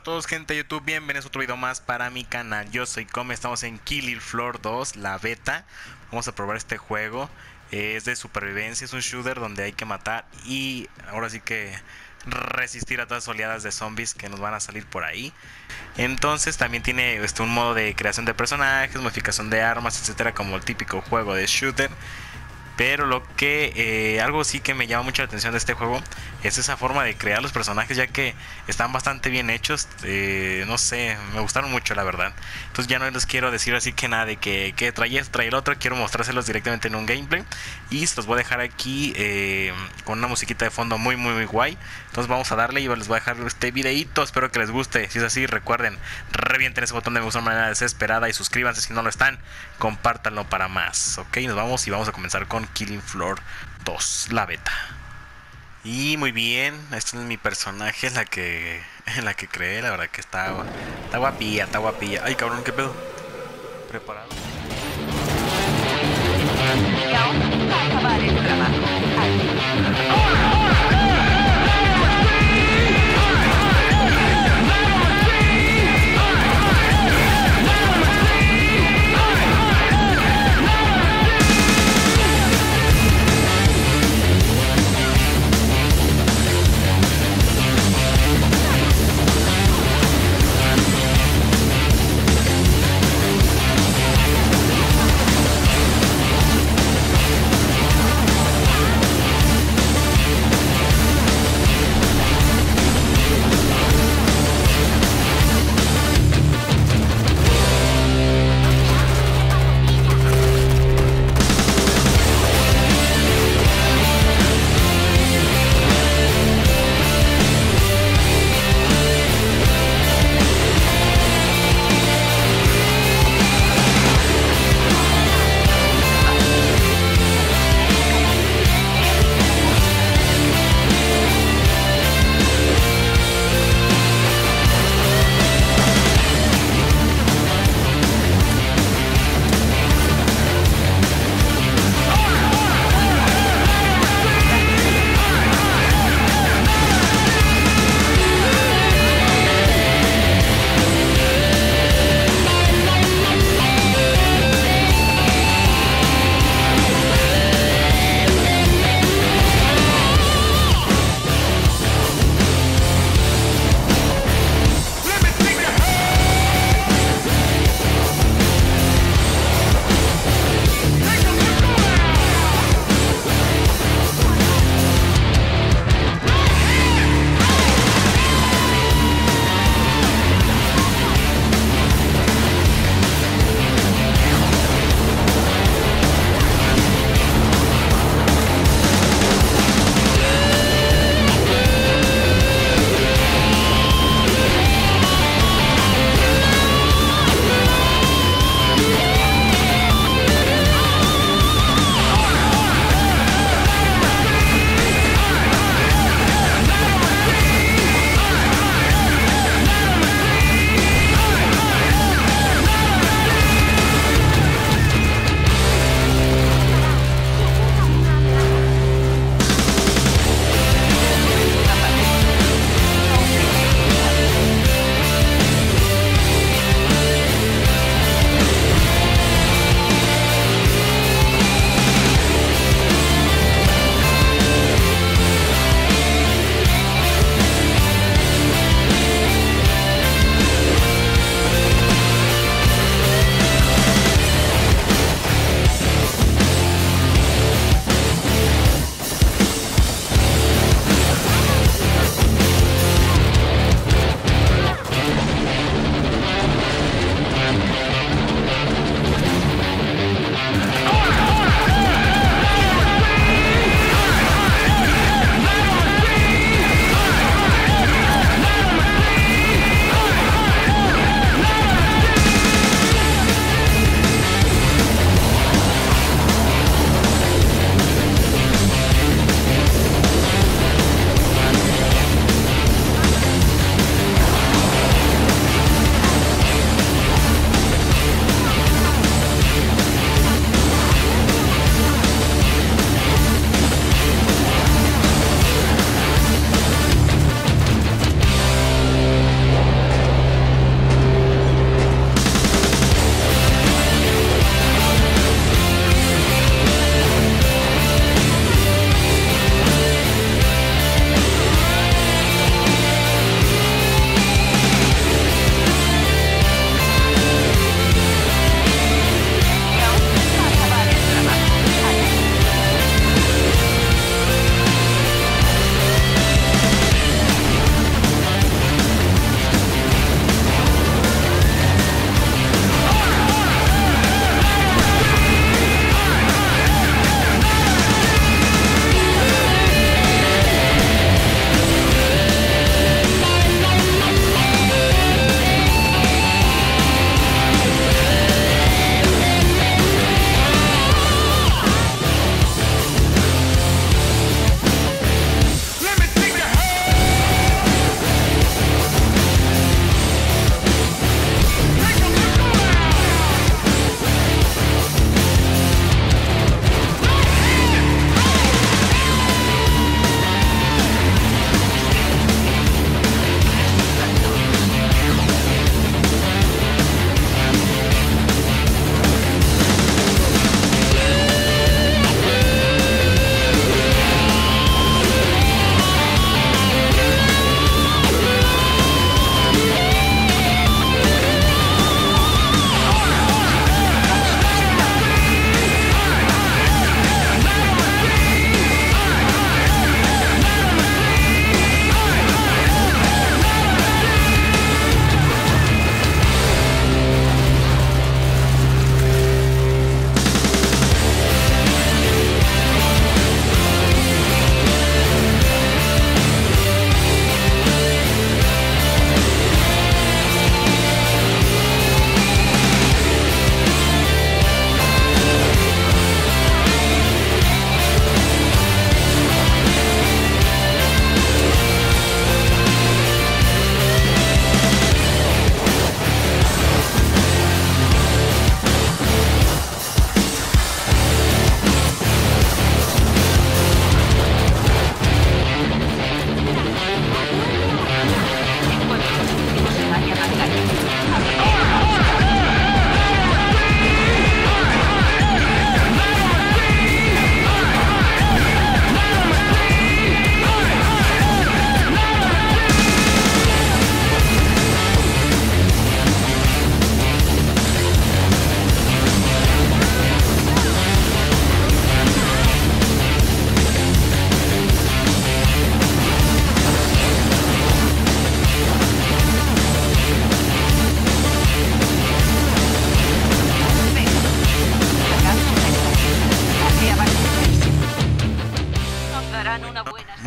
a todos, gente de YouTube, bienvenidos a otro video más para mi canal. Yo soy Come, estamos en Killing Floor 2, la beta. Vamos a probar este juego, es de supervivencia, es un shooter donde hay que matar y ahora sí que resistir a todas las oleadas de zombies que nos van a salir por ahí. Entonces también tiene un modo de creación de personajes, modificación de armas, etcétera, como el típico juego de shooter. Pero lo que algo sí que me llama mucho la atención de este juego es esa forma de crear los personajes, ya que están bastante bien hechos. No sé, me gustaron mucho, la verdad. Entonces ya no les quiero decir así que nada de que trae esto, trae el otro. Quiero mostrárselos directamente en un gameplay y se los voy a dejar aquí con una musiquita de fondo muy guay. Entonces vamos a darle y les voy a dejar este videito. Espero que les guste. Si es así, recuerden, revienten ese botón de me gusta de manera desesperada y suscríbanse si no lo están. Compártanlo para más. Ok, nos vamos y vamos a comenzar con Killing Floor 2, la beta. Y muy bien, este es mi personaje, es la que creé, la verdad que está guapilla, está guapilla. Ay, cabrón, qué pedo. Preparado. Y aún va a acabar el trabajo.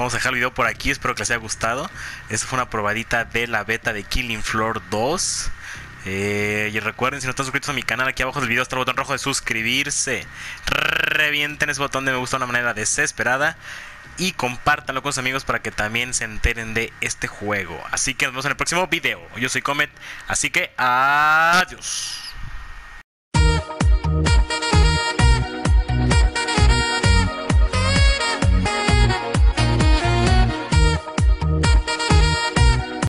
vamos a dejar el video por aquí. Espero que les haya gustado. Esta fue una probadita de la beta de Killing Floor 2. Y recuerden, si no están suscritos a mi canal, aquí abajo del video está el botón rojo de suscribirse. Revienten ese botón de me gusta de una manera desesperada. Y compártanlo con sus amigos para que también se enteren de este juego. Así que nos vemos en el próximo video. Yo soy Comet, así que adiós.